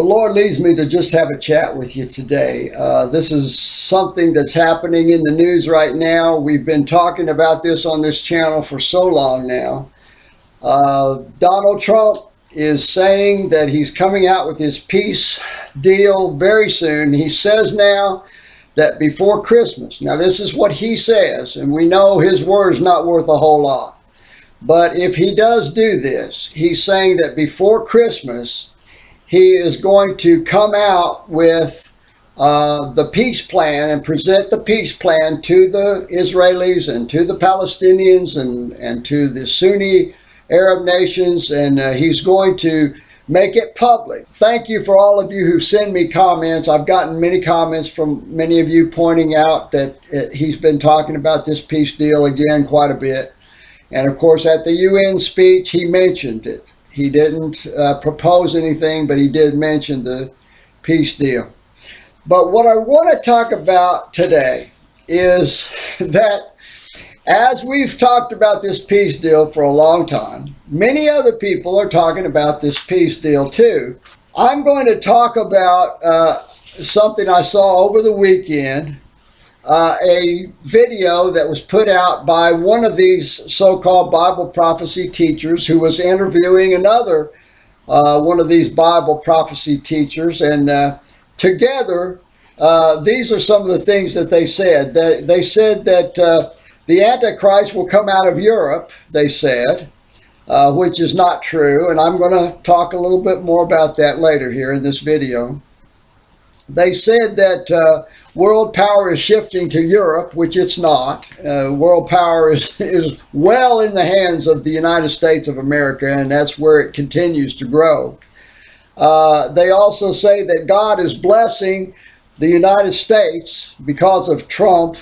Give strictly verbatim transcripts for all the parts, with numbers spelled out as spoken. The Lord leads me to just have a chat with you today. Uh, this is something that's happening in the news right now. We've been talking about this on this channel for so long now. Uh, Donald Trump is saying that he's coming out with his peace deal very soon. He says now that before Christmas. Now this is what he says, and we know his word's not worth a whole lot. But if he does do this, he's saying that before Christmas, he is going to come out with uh, the peace plan and present the peace plan to the Israelis and to the Palestinians and, and to the Sunni Arab nations. And uh, he's going to make it public. Thank you for all of you who send me comments. I've gotten many comments from many of you pointing out that it, he's been talking about this peace deal again quite a bit. And of course, at the U N speech, he mentioned it. He didn't uh, propose anything, but he did mention the peace deal. But what I want to talk about today is that as we've talked about this peace deal for a long time, many other people are talking about this peace deal too. I'm going to talk about uh, something I saw over the weekend, uh, a video that was put out by one of these so-called Bible prophecy teachers who was interviewing another uh, one of these Bible prophecy teachers. And uh, together, uh, these are some of the things that they said. They, they said that uh, the Antichrist will come out of Europe, they said, uh, which is not true. And I'm going to talk a little bit more about that later here in this video. They said that uh, world power is shifting to Europe, which it's not. Uh, world power is, is well in the hands of the United States of America, and that's where it continues to grow. Uh, they also say that God is blessing the United States because of Trump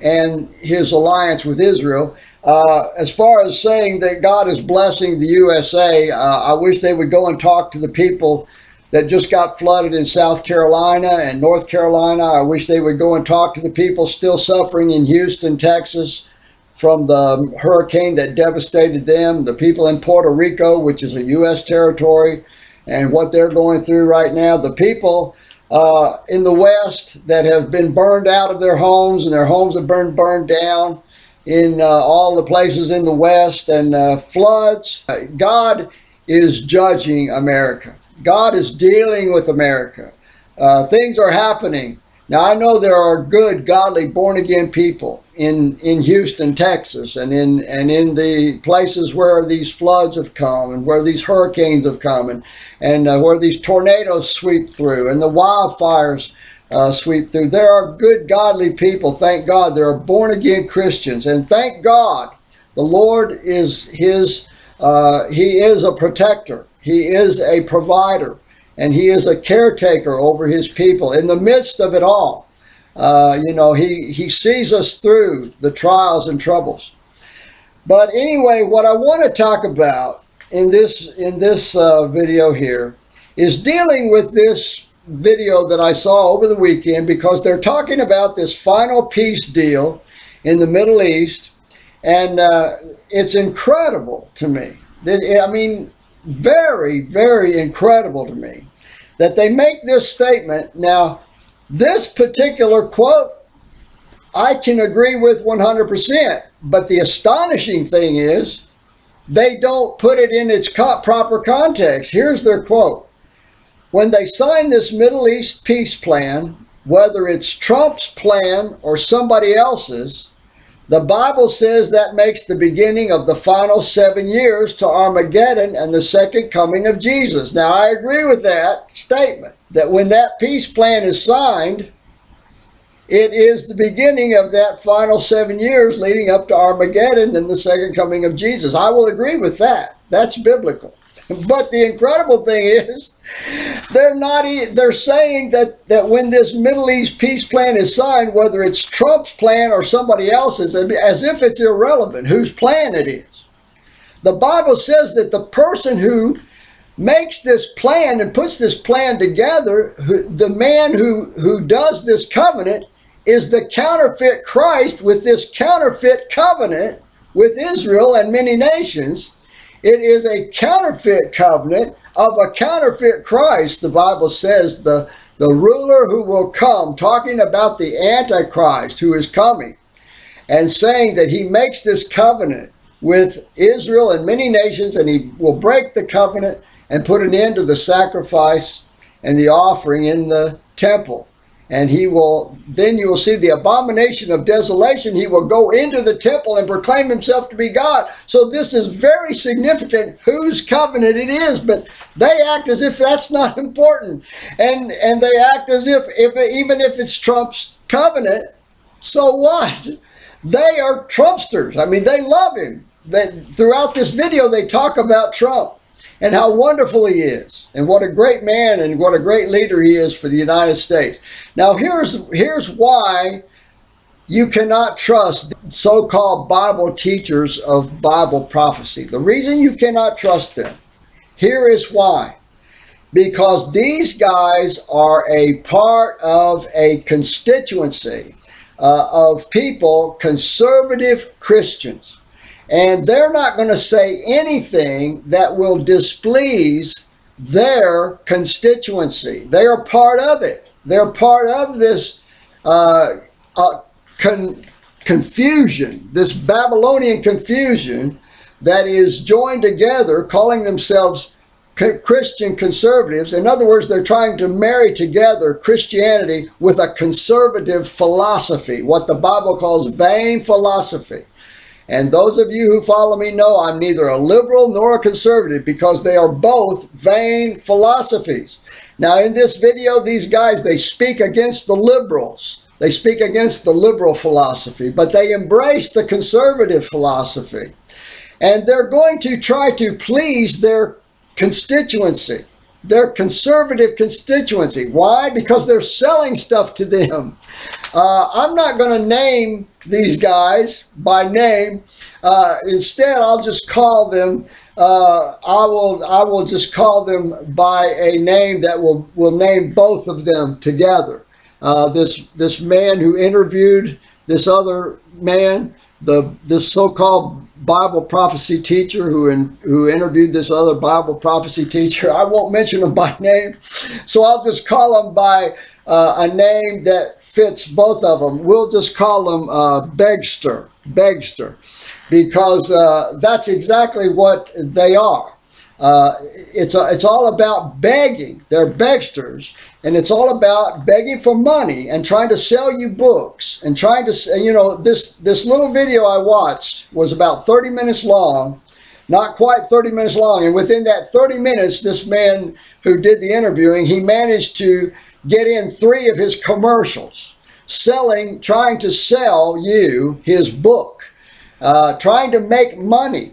and his alliance with Israel. Uh, as far as saying that God is blessing the U S A, uh, I wish they would go and talk to the people that just got flooded in South Carolina and North Carolina. I wish they would go and talk to the people still suffering in Houston, Texas, from the hurricane that devastated them, the people in Puerto Rico, which is a U S territory, and what they're going through right now, the people uh, in the West that have been burned out of their homes, and their homes have been burned down in uh, all the places in the West, and uh, floods. God is judging America. God is dealing with America. Uh, things are happening. Now, I know there are good, godly, born-again people in, in Houston, Texas, and in, and in the places where these floods have come and where these hurricanes have come and, and uh, where these tornadoes sweep through and the wildfires uh, sweep through. There are good, godly people, thank God. There are born-again Christians, and thank God the Lord is his, uh, he is a protector. He is a provider, and he is a caretaker over his people. In the midst of it all, uh, you know, he, he sees us through the trials and troubles. But anyway, what I want to talk about in this, in this uh, video here is dealing with this video that I saw over the weekend, because they're talking about this final peace deal in the Middle East, and uh, it's incredible to me. I mean, very, very incredible to me that they make this statement. Now, this particular quote, I can agree with one hundred percent, but the astonishing thing is they don't put it in its proper context. Here's their quote. When they sign this Middle East peace plan, whether it's Trump's plan or somebody else's, the Bible says that makes the beginning of the final seven years to Armageddon and the second coming of Jesus. Now, I agree with that statement, that when that peace plan is signed, it is the beginning of that final seven years leading up to Armageddon and the second coming of Jesus. I will agree with that. That's biblical. But the incredible thing is, they're not, they're saying that, that when this Middle East peace plan is signed, whether it's Trump's plan or somebody else's, as if it's irrelevant whose plan it is. The Bible says that the person who makes this plan and puts this plan together, who, the man who, who does this covenant, is the counterfeit Christ with this counterfeit covenant with Israel and many nations. It is a counterfeit covenant of a counterfeit Christ, the Bible says, the, the ruler who will come, talking about the Antichrist who is coming, and saying that he makes this covenant with Israel and many nations, and he will break the covenant and put an end to the sacrifice and the offering in the temple. And he will, then you will see the abomination of desolation. He will go into the temple and proclaim himself to be God. So this is very significant whose covenant it is, but they act as if that's not important. And, and they act as if, if, even if it's Trump's covenant, so what? They are Trumpsters. I mean, they love him. They, throughout this video, they talk about Trump and how wonderful he is, and what a great man and what a great leader he is for the United States. Now, here's, here's why you cannot trust so-called Bible teachers of Bible prophecy. The reason you cannot trust them, here is why. Because these guys are a part of a constituency uh, of people, conservative Christians. And they're not going to say anything that will displease their constituency. They are part of it. They're part of this uh, uh, con confusion, this Babylonian confusion that is joined together, calling themselves Christian conservatives. In other words, they're trying to marry together Christianity with a conservative philosophy, what the Bible calls vain philosophy. And those of you who follow me know I'm neither a liberal nor a conservative, because they are both vain philosophies. Now, in this video, these guys, they speak against the liberals. They speak against the liberal philosophy, but they embrace the conservative philosophy. And they're going to try to please their constituency, their conservative constituency. Why? Because they're selling stuff to them. Uh, I'm not going to name these guys by name. Uh, instead, I'll just call them. Uh, I will. I will just call them by a name that will will name both of them together. Uh, this this man who interviewed this other man, the this so-called Bible prophecy teacher who in, who interviewed this other Bible prophecy teacher. I won't mention them by name, so I'll just call them by uh, a name that fits both of them. We'll just call them uh, Begster, Begster, because uh, that's exactly what they are. Uh, it's a, it's all about begging. They're Begsters, and it's all about begging for money and trying to sell you books and trying to, you know, this this little video I watched was about thirty minutes long, not quite thirty minutes long, and within that thirty minutes, this man who did the interviewing, he managed to get in three of his commercials, selling, trying to sell you his book, uh, trying to make money.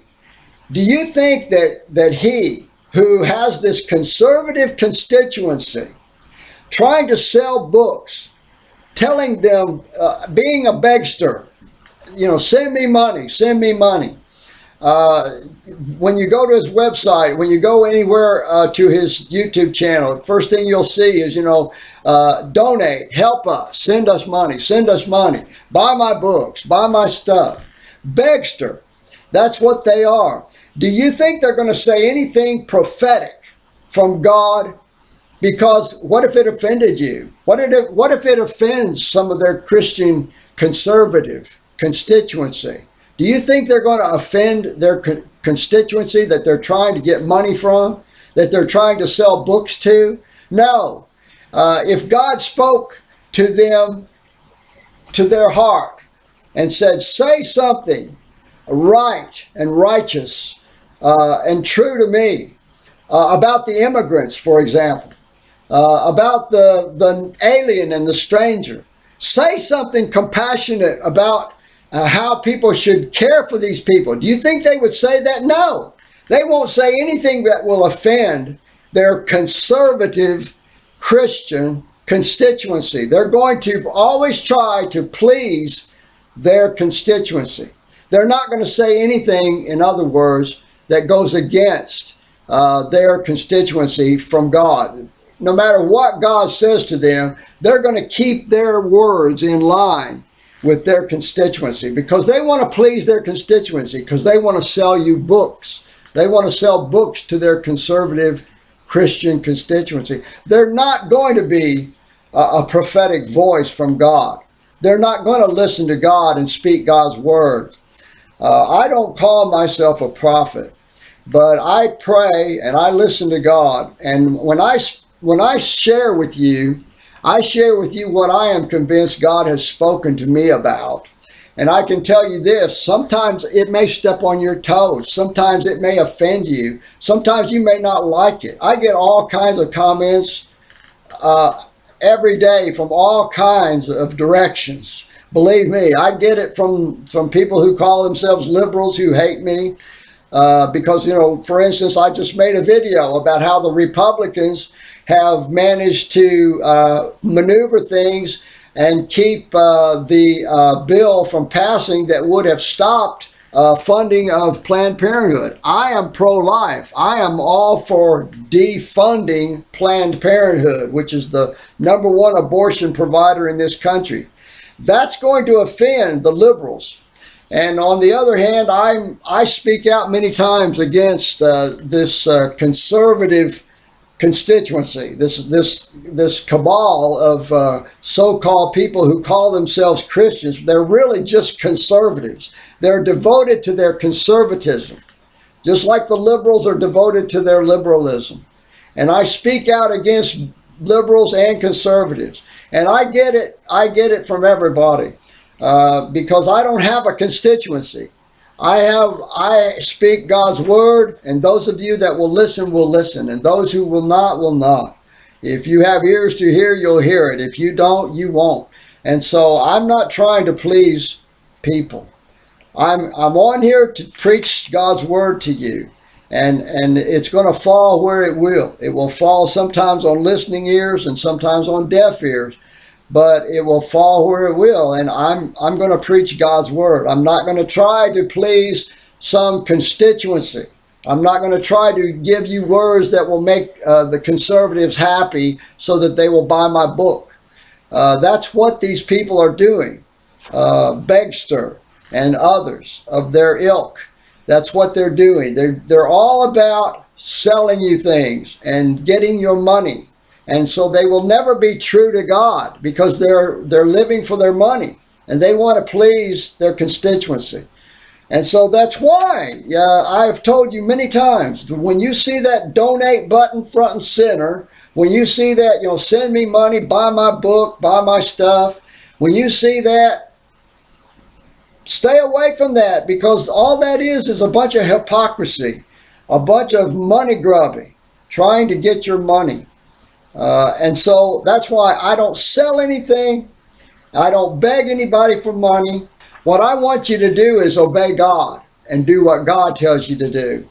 Do you think that, that he, who has this conservative constituency, trying to sell books, telling them, uh, being a begster, you know, send me money, send me money. Uh, when you go to his website, when you go anywhere uh, to his YouTube channel, first thing you'll see is, you know, uh, donate, help us, send us money, send us money, buy my books, buy my stuff. Begster. That's what they are. Do you think they're going to say anything prophetic from God? Because what if it offended you? What if it, what if it offends some of their Christian conservative constituency? Do you think they're going to offend their con constituency that they're trying to get money from, that they're trying to sell books to? No. Uh, if God spoke to them, to their heart, and said, say something right and righteous uh, and true to me uh, about the immigrants, for example, uh, about the, the alien and the stranger. Say something compassionate about uh, how people should care for these people. Do you think they would say that? No, they won't say anything that will offend their conservative Christian constituency. They're going to always try to please their constituency. They're not going to say anything, in other words, that goes against uh, their constituency from God. No matter what God says to them, they're going to keep their words in line with their constituency, because they want to please their constituency, because they want to sell you books. They want to sell books to their conservative Christian constituency. They're not going to be a, a prophetic voice from God. They're not going to listen to God and speak God's word. Uh, I don't call myself a prophet, but I pray and I listen to God. And when I, when I share with you, I share with you what I am convinced God has spoken to me about. And I can tell you this, sometimes it may step on your toes. Sometimes it may offend you. Sometimes you may not like it. I get all kinds of comments uh, every day from all kinds of directions. Believe me, I get it from, from people who call themselves liberals who hate me. Uh, because, you know, for instance, I just made a video about how the Republicans have managed to uh, maneuver things and keep uh, the uh, bill from passing that would have stopped uh, funding of Planned Parenthood. I am pro-life. I am all for defunding Planned Parenthood, which is the number one abortion provider in this country. That's going to offend the liberals. And on the other hand, I'm, I speak out many times against uh, this uh, conservative constituency, this this this cabal of uh, so-called people who call themselves Christians. They're really just conservatives. They're devoted to their conservatism, just like the liberals are devoted to their liberalism. And I speak out against liberals and conservatives. And I get it. I get it from everybody uh, because I don't have a constituency. I have, I speak God's word, and those of you that will listen will listen, and those who will not will not. If you have ears to hear, you'll hear it. If you don't, you won't. And so I'm not trying to please people. I'm, I'm on here to preach God's word to you, and, and it's going to fall where it will. It will fall sometimes on listening ears and sometimes on deaf ears. But it will fall where it will, and I'm, I'm going to preach God's word. I'm not going to try to please some constituency. I'm not going to try to give you words that will make uh, the conservatives happy so that they will buy my book. Uh, that's what these people are doing. Uh, Begster and others of their ilk. That's what they're doing. They're, they're all about selling you things and getting your money. And so they will never be true to God because they're they're living for their money and they want to please their constituency. And so that's why uh, I've told you many times, when you see that donate button front and center, when you see that, you know, send me money, buy my book, buy my stuff, when you see that, stay away from that, because all that is is a bunch of hypocrisy, a bunch of money grubbing, trying to get your money. Uh, and so that's why I don't sell anything. I don't beg anybody for money. What I want you to do is obey God and do what God tells you to do.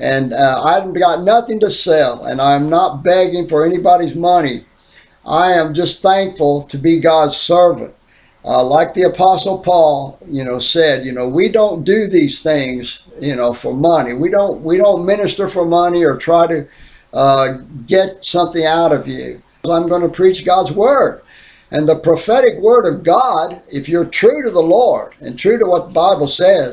And uh, I've got nothing to sell, and I'm not begging for anybody's money. I am just thankful to be God's servant. Uh, like the Apostle Paul, you know, said, you know, we don't do these things, you know, for money. We don't, we don't minister for money or try to Uh, get something out of you. I'm going to preach God's word, and the prophetic word of God. If you're true to the Lord and true to what the Bible says,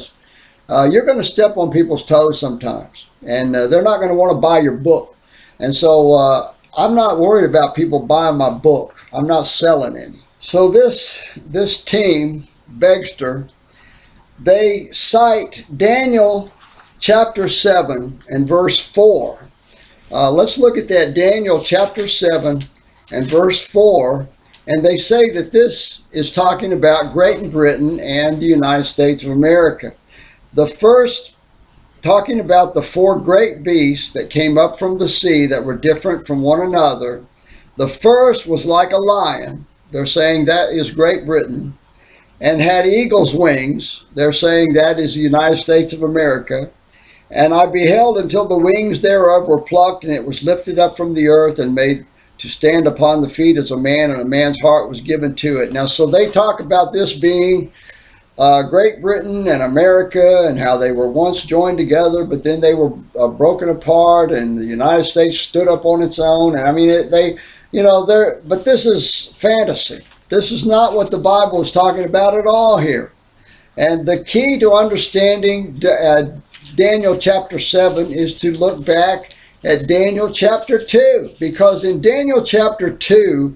uh, you're going to step on people's toes sometimes, and uh, they're not going to want to buy your book. And so uh, I'm not worried about people buying my book. I'm not selling any. So this this team, Begster, they cite Daniel chapter seven and verse four. Uh, let's look at that, Daniel chapter seven and verse four. And they say that this is talking about Great Britain and the United States of America. The first, talking about the four great beasts that came up from the sea that were different from one another. The first was like a lion. They're saying that is Great Britain. And had eagle's wings. They're saying that is the United States of America. And I beheld until the wings thereof were plucked, and it was lifted up from the earth and made to stand upon the feet as a man, and a man's heart was given to it. Now, so they talk about this being uh, Great Britain and America, and how they were once joined together, but then they were uh, broken apart, and the United States stood up on its own. And I mean, it, they, you know, they're, but this is fantasy. This is not what the Bible is talking about at all here. And the key to understanding uh, Daniel chapter seven is to look back at Daniel chapter two, because in Daniel chapter two,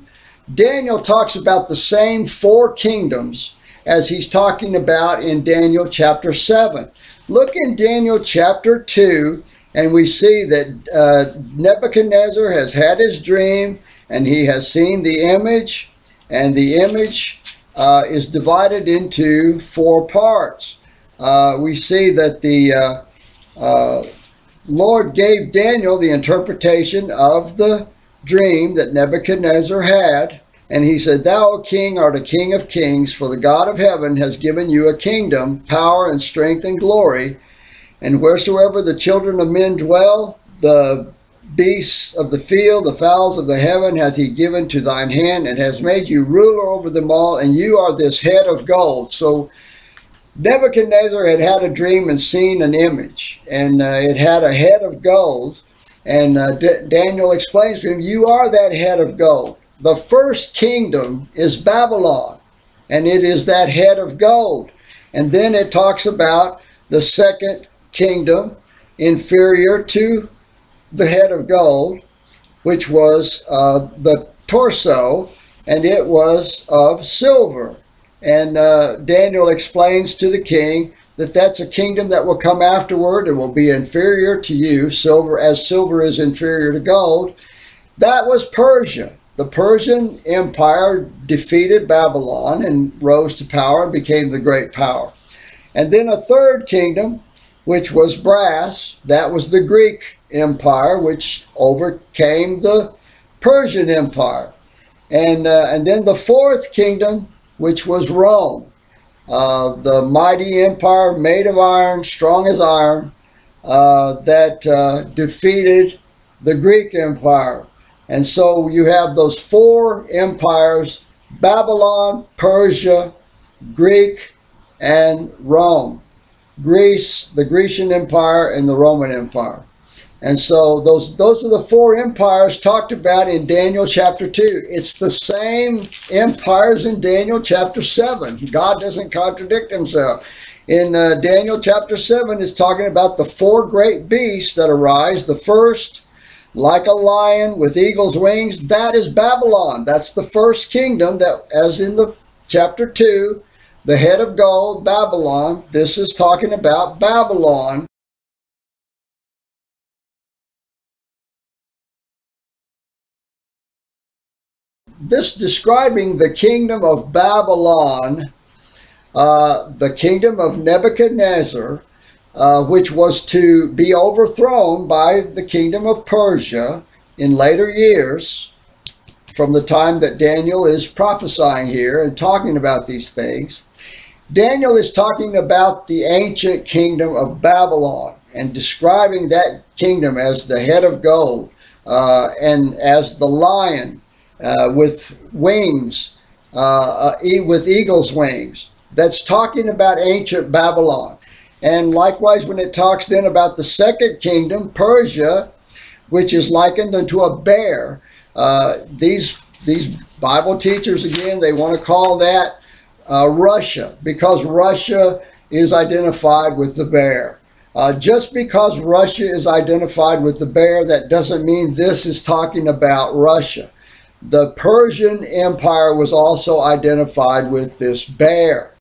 Daniel talks about the same four kingdoms as he's talking about in Daniel chapter seven. Look in Daniel chapter two, and we see that uh, Nebuchadnezzar has had his dream, and he has seen the image, and the image uh, is divided into four parts. Uh, we see that the uh, uh, Lord gave Daniel the interpretation of the dream that Nebuchadnezzar had, and he said, "Thou, O king, art a king of kings, for the God of heaven has given you a kingdom, power, and strength, and glory. And wheresoever the children of men dwell, the beasts of the field, the fowls of the heaven, hath he given to thine hand, and has made you ruler over them all, and you are this head of gold." So Nebuchadnezzar had had a dream and seen an image, and uh, it had a head of gold, and uh, D- Daniel explains to him, "You are that head of gold." The first kingdom is Babylon, and it is that head of gold. And then it talks about the second kingdom, inferior to the head of gold, which was uh, the torso, and it was of silver. And uh, Daniel explains to the king that that's a kingdom that will come afterward. It will be inferior to you, silver, as silver is inferior to gold. That was Persia. The Persian Empire defeated Babylon and rose to power and became the great power. And then a third kingdom, which was brass. That was the Greek Empire, which overcame the Persian Empire. And, uh, and then the fourth kingdom, which was Rome, uh, the mighty empire made of iron, strong as iron, uh, that uh, defeated the Greek Empire. And so you have those four empires, Babylon, Persia, Greek, and Rome. Greece, the Grecian Empire, and the Roman Empire. And so those, those are the four empires talked about in Daniel chapter two. It's the same empires in Daniel chapter seven. God doesn't contradict himself. In uh, Daniel chapter seven, it's talking about the four great beasts that arise. The first, like a lion with eagle's wings, that is Babylon. That's the first kingdom that, as in the chapter two, the head of gold, Babylon. This is talking about Babylon. This describing the kingdom of Babylon, uh, the kingdom of Nebuchadnezzar, uh, which was to be overthrown by the kingdom of Persia in later years, from the time that Daniel is prophesying here and talking about these things. Daniel is talking about the ancient kingdom of Babylon and describing that kingdom as the head of gold uh, and as the lion. Uh, with wings, uh, uh, with eagle's wings. That's talking about ancient Babylon. And likewise, when it talks then about the second kingdom, Persia, which is likened unto a bear, uh, these, these Bible teachers, again, they want to call that uh, Russia, because Russia is identified with the bear. Uh, just because Russia is identified with the bear, that doesn't mean this is talking about Russia. The Persian Empire was also identified with this bear.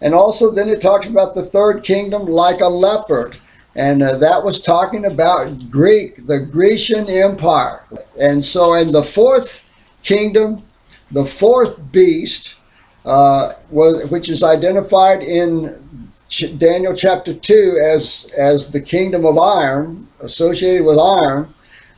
And also then it talks about the third kingdom like a leopard. And uh, that was talking about Greek, the Grecian Empire. And so in the fourth kingdom, the fourth beast, uh, was, which is identified in Daniel chapter two as as the kingdom of iron, associated with iron.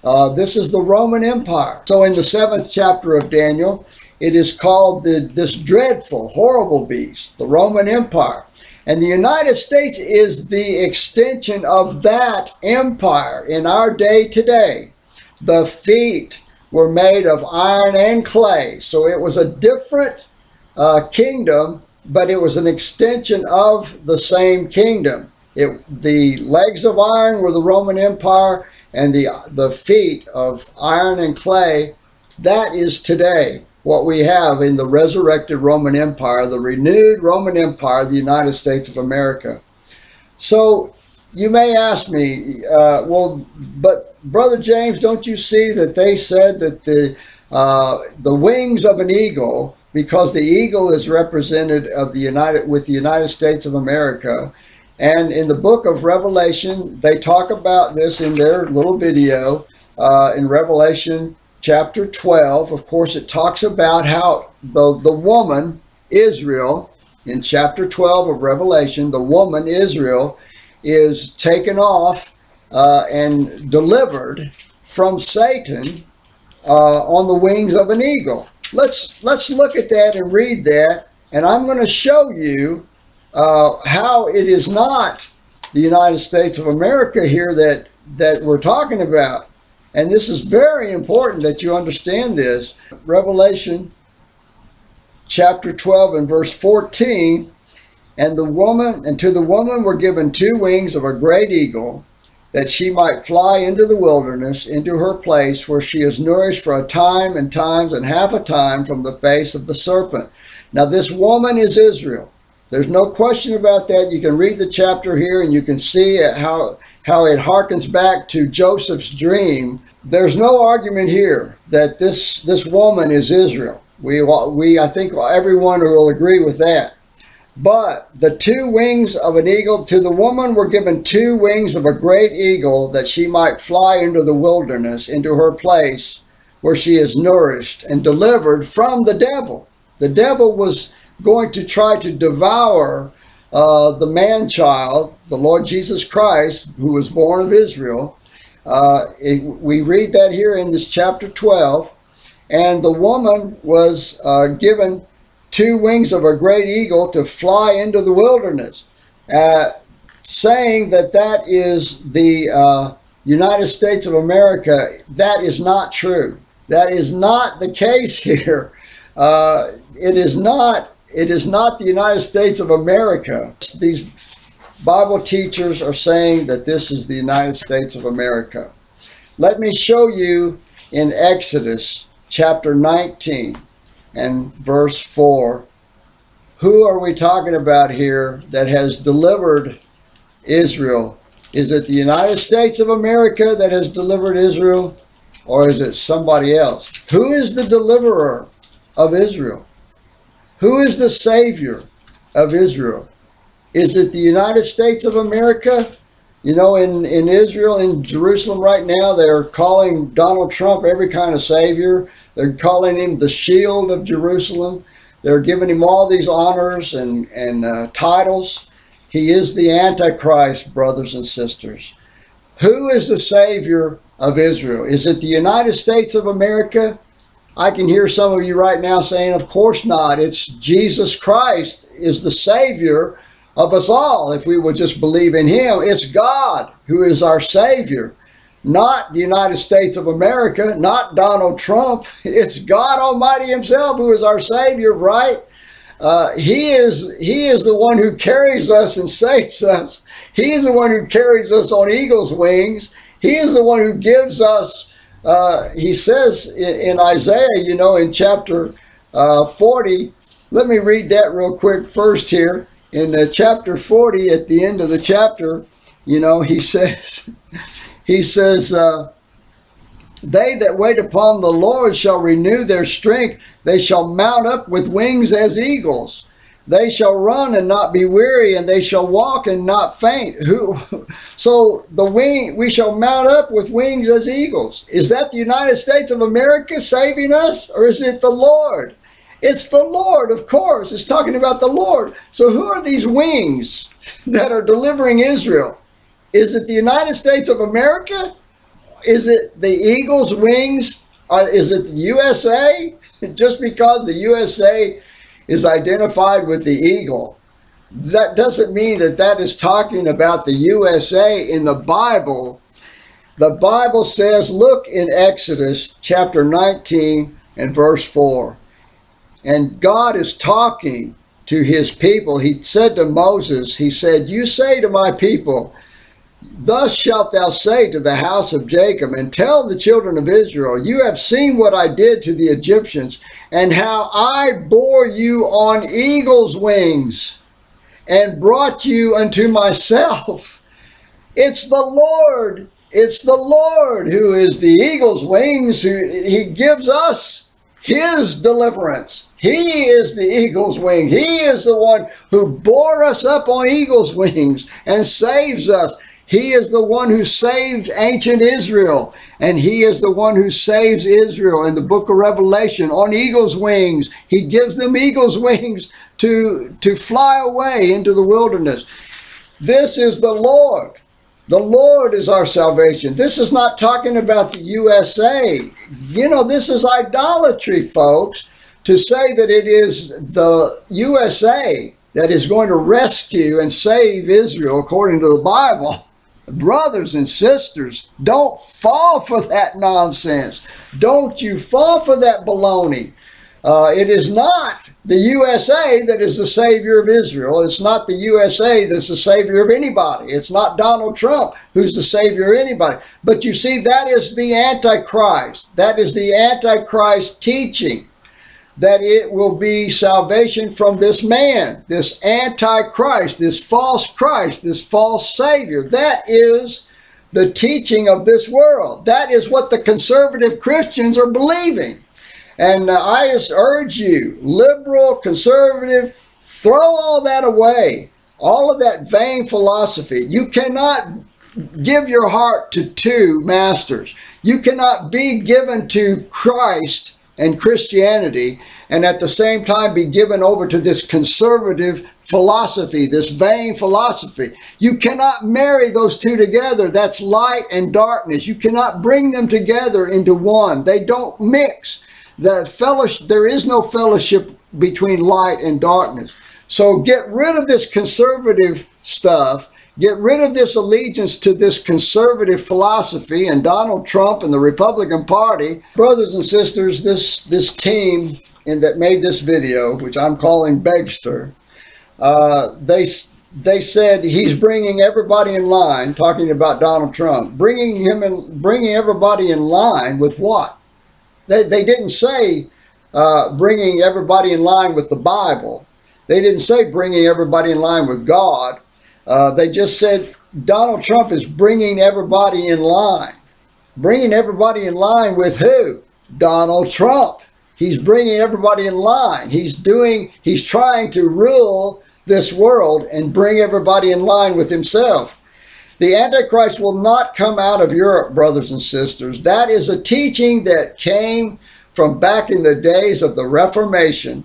Uh, this is the Roman Empire. So in the seventh chapter of Daniel, it is called the, this dreadful, horrible beast, the Roman Empire. And the United States is the extension of that empire in our day today. The feet were made of iron and clay. So it was a different uh, kingdom, but it was an extension of the same kingdom. It, the legs of iron were the Roman Empire, and the, the feet of iron and clay, that is today. what we have in the resurrected Roman Empire, the renewed Roman Empire, the United States of America. So you may ask me, uh, well, but Brother James, don't you see that they said that the, uh, the wings of an eagle, because the eagle is represented of the United, with the United States of America, and in the book of Revelation, they talk about this in their little video uh, in Revelation chapter twelve. Of course, it talks about how the, the woman, Israel, in chapter twelve of Revelation, the woman, Israel, is taken off uh, and delivered from Satan uh, on the wings of an eagle. Let's, let's look at that and read that, and I'm going to show you Uh, how it is not the United States of America here that, that we're talking about. And this is very important that you understand this. Revelation chapter twelve and verse fourteen, and the woman, and to the woman were given two wings of a great eagle, that she might fly into the wilderness, into her place where she is nourished for a time and times and half a time from the face of the serpent. Now this woman is Israel. There's no question about that. You can read the chapter here and you can see how, how it harkens back to Joseph's dream. There's no argument here that this, this woman is Israel. We, we, I think everyone will agree with that. But the two wings of an eagle, to the woman were given two wings of a great eagle, that she might fly into the wilderness, into her place where she is nourished and delivered from the devil. The devil was going to try to devour uh, the man-child, the Lord Jesus Christ, who was born of Israel. Uh, it, we read that here in this chapter twelve. And the woman was uh, given two wings of a great eagle to fly into the wilderness, uh, saying that that is the uh, United States of America. That is not true. That is not the case here. Uh, it is not It is not the United States of America. These Bible teachers are saying that this is the United States of America. Let me show you in Exodus chapter nineteen and verse four. Who are we talking about here that has delivered Israel? Is it the United States of America that has delivered Israel, or is it somebody else? Who is the deliverer of Israel? Who is the Savior of Israel? Is it the United States of America? You know, in, in Israel, in Jerusalem right now, they're calling Donald Trump every kind of Savior. They're calling him the Shield of Jerusalem. They're giving him all these honors and, and uh, titles. He is the Antichrist, brothers and sisters. Who is the Savior of Israel? Is it the United States of America? I can hear some of you right now saying, of course not. It's Jesus Christ is the Savior of us all. If we would just believe in him, it's God who is our Savior, not the United States of America, not Donald Trump. It's God Almighty himself who is our Savior, right? Uh, he is, he is the one who carries us and saves us. He is the one who carries us on eagle's wings. He is the one who gives us Uh, he says in, in Isaiah, you know, in chapter uh, forty, let me read that real quick first here. In uh, chapter forty, at the end of the chapter, you know, he says, he says, uh, they that wait upon the Lord shall renew their strength. They shall mount up with wings as eagles. They shall run and not be weary, and they shall walk and not faint. Who? So the wing, we shall mount up with wings as eagles. Is that the United States of America saving us, or is it the Lord? It's the Lord, of course. It's talking about the Lord. So who are these wings that are delivering Israel? Is it the United States of America? Is it the eagle's wings? Or is it the U S A? Just because the U S A is identified with the eagle, that doesn't mean that that is talking about the U S A in the Bible. The Bible says, look in Exodus chapter nineteen and verse four. And God is talking to his people. He said to Moses, he said, you say to my people, Thus shalt thou say to the house of Jacob, and tell the children of Israel, you have seen what I did to the Egyptians, and how I bore you on eagle's wings, and brought you unto myself. It's the Lord. It's the Lord who is the eagle's wings. Who He gives us His deliverance. He is the eagle's wing. He is the one who bore us up on eagle's wings and saves us. He is the one who saved ancient Israel, and He is the one who saves Israel in the book of Revelation on eagle's wings. He gives them eagle's wings to, to fly away into the wilderness. This is the Lord. The Lord is our salvation. This is not talking about the U S A. You know, this is idolatry, folks, to say that it is the U S A that is going to rescue and save Israel according to the Bible. Brothers and sisters, don't fall for that nonsense. Don't you fall for that baloney. Uh, it is not the U S A that is the savior of Israel. It's not the U S A that's the savior of anybody. It's not Donald Trump who's the savior of anybody. But you see, that is the Antichrist. That is the Antichrist teaching, that it will be salvation from this man, this Antichrist, this false Christ, this false savior. That is the teaching of this world. That is what the conservative Christians are believing. And I just urge you, liberal, conservative, throw all that away, all of that vain philosophy. You cannot give your heart to two masters. You cannot be given to Christ and Christianity, and at the same time be given over to this conservative philosophy, this vain philosophy. You cannot marry those two together. That's light and darkness. You cannot bring them together into one. They don't mix. The fellowship, there is no fellowship between light and darkness. So get rid of this conservative stuff. Get rid of this allegiance to this conservative philosophy and Donald Trump and the Republican Party. Brothers and sisters, this, this team in that made this video, which I'm calling Begster, uh, they, they said he's bringing everybody in line, talking about Donald Trump, bringing him in, bringing everybody in line with what? They, they didn't say uh, bringing everybody in line with the Bible. They didn't say bringing everybody in line with God. Uh, they just said Donald Trump is bringing everybody in line. Bringing everybody in line with who? Donald Trump. He's bringing everybody in line. He's doing, he's trying to rule this world and bring everybody in line with himself. The Antichrist will not come out of Europe, brothers and sisters. That is a teaching that came from back in the days of the Reformation.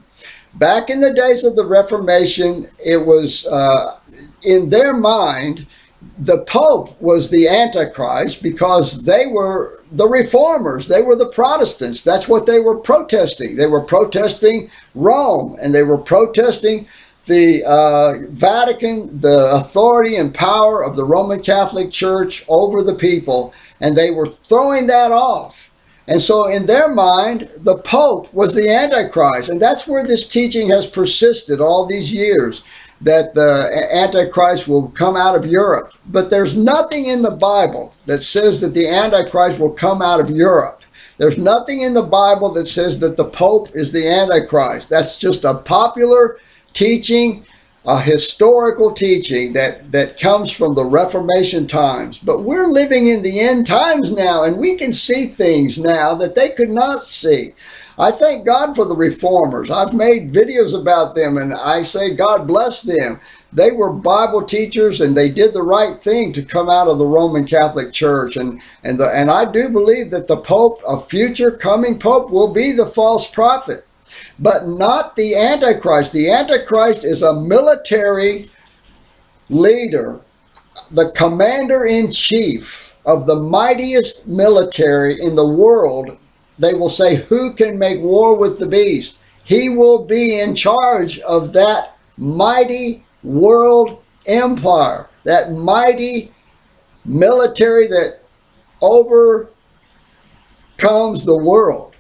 Back in the days of the Reformation, it was... Uh, in their mind, the Pope was the Antichrist because they were the reformers. They were the Protestants. That's what they were protesting. They were protesting Rome, and they were protesting the uh, Vatican, the authority and power of the Roman Catholic Church over the people, and they were throwing that off. And so in their mind, the Pope was the Antichrist, and that's where this teaching has persisted all these years, that the Antichrist will come out of Europe. But there's nothing in the Bible that says that the Antichrist will come out of Europe. There's nothing in the Bible that says that the Pope is the Antichrist. That's just a popular teaching, a historical teaching that, that comes from the Reformation times. But we're living in the end times now, and we can see things now that they could not see. I thank God for the reformers. I've made videos about them, and I say God bless them. They were Bible teachers, and they did the right thing to come out of the Roman Catholic Church. And, and, the, and I do believe that the Pope, a future coming Pope, will be the false prophet, but not the Antichrist. The Antichrist is a military leader, the commander-in-chief of the mightiest military in the world. They will say, who can make war with the beast? He will be in charge of that mighty world empire, that mighty military that overcomes the world.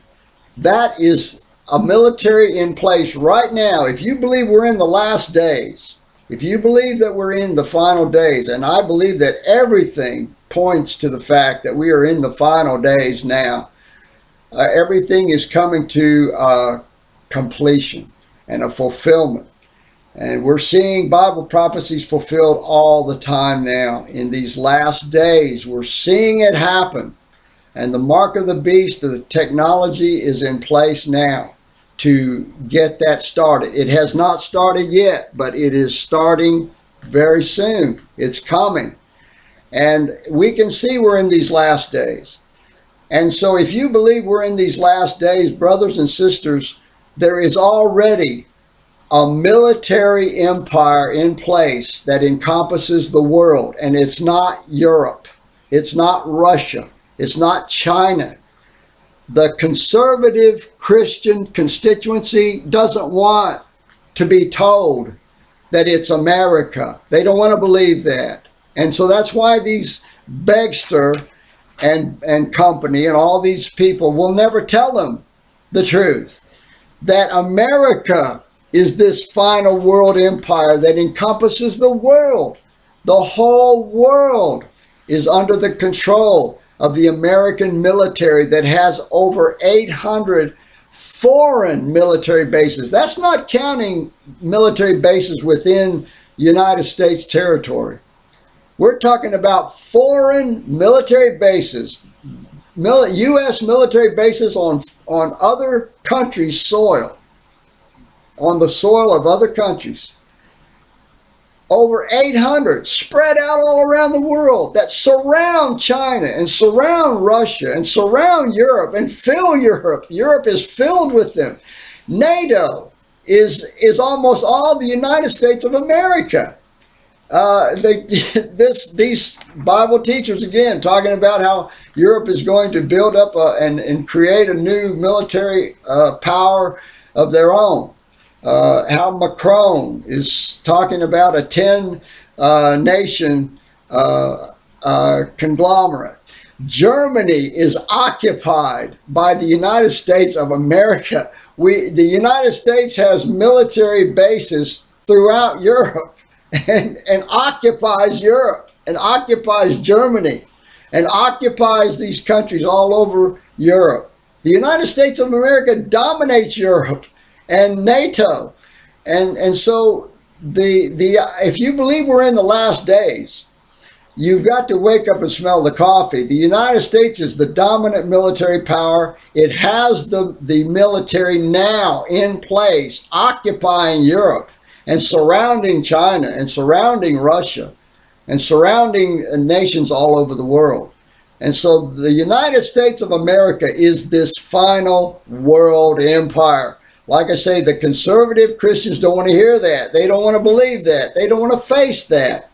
That is a military in place right now. If you believe we're in the last days, If you believe that we're in the final days, and I believe that everything points to the fact that we are in the final days now, uh, everything is coming to uh, completion and a fulfillment. And we're seeing Bible prophecies fulfilled all the time now. In these last days, we're seeing it happen. And the mark of the beast, the technology is in place now to get that started. It has not started yet, but it is starting very soon. It's coming. And we can see we're in these last days. And so if you believe we're in these last days, brothers and sisters, there is already a military empire in place that encompasses the world. And it's not Europe. It's not Russia. It's not China. The conservative Christian constituency doesn't want to be told that it's America. They don't want to believe that. And so that's why these Begster and, and company and all these people will never tell them the truth, that America is this final world empire that encompasses the world. The whole world is under the control of the American military that has over eight hundred foreign military bases. That's not counting military bases within United States territory. We're talking about foreign military bases, U S military bases on, on other countries' soil. On the soil of other countries, over eight hundred spread out all around the world, that surround China and surround Russia and surround Europe and fill Europe. Europe is filled with them. NATO is is almost all the United States of America. Uh, they, this these Bible teachers again talking about how Europe is going to build up a, and and create a new military uh, power of their own. Uh, how Macron is talking about a ten uh, nation uh, uh, conglomerate. Germany is occupied by the United States of America. We, the United States has military bases throughout Europe and, and occupies Europe and occupies Germany and occupies these countries all over Europe. The United States of America dominates Europe and NATO. And, and so the, the, if you believe we're in the last days, you've got to wake up and smell the coffee. The United States is the dominant military power. It has the, the military now in place, occupying Europe and surrounding China and surrounding Russia and surrounding nations all over the world. And so the United States of America is this final world empire. Like I say, the conservative Christians don't want to hear that. They don't want to believe that. They don't want to face that.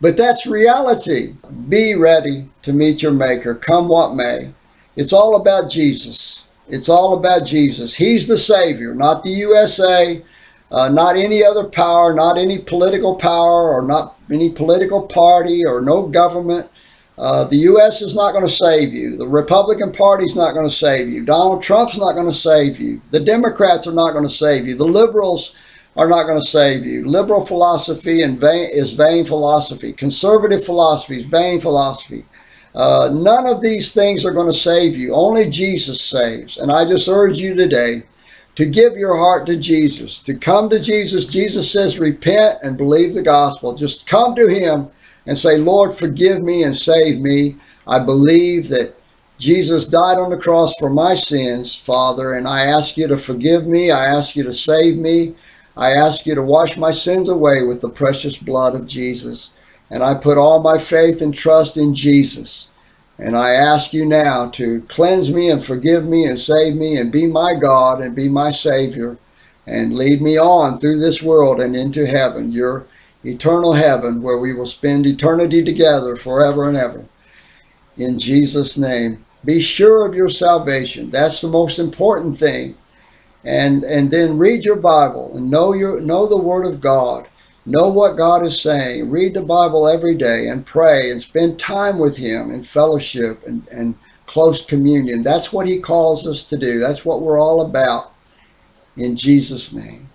But that's reality. Be ready to meet your Maker, come what may. It's all about Jesus. It's all about Jesus. He's the Savior, not the U S A, uh, not any other power, not any political power, or not any political party, or no government. Uh, the U S is not going to save you. The Republican Party is not going to save you. Donald Trump's not going to save you. The Democrats are not going to save you. The liberals are not going to save you. Liberal philosophy and vain, is vain philosophy. Conservative philosophy is vain philosophy. Uh, none of these things are going to save you. Only Jesus saves. And I just urge you today to give your heart to Jesus, to come to Jesus. Jesus says, repent and believe the gospel. Just come to him and say, Lord, forgive me and save me. I believe that Jesus died on the cross for my sins, Father, and I ask you to forgive me. I ask you to save me. I ask you to wash my sins away with the precious blood of Jesus. And I put all my faith and trust in Jesus. And I ask you now to cleanse me and forgive me and save me and be my God and be my Savior and lead me on through this world and into heaven, your eternal heaven, where we will spend eternity together forever and ever. In Jesus' name, be sure of your salvation. That's the most important thing. And, and then read your Bible and know, your, know the Word of God. Know what God is saying. Read the Bible every day and pray and spend time with him in fellowship and, and close communion. That's what he calls us to do. That's what we're all about. In Jesus' name.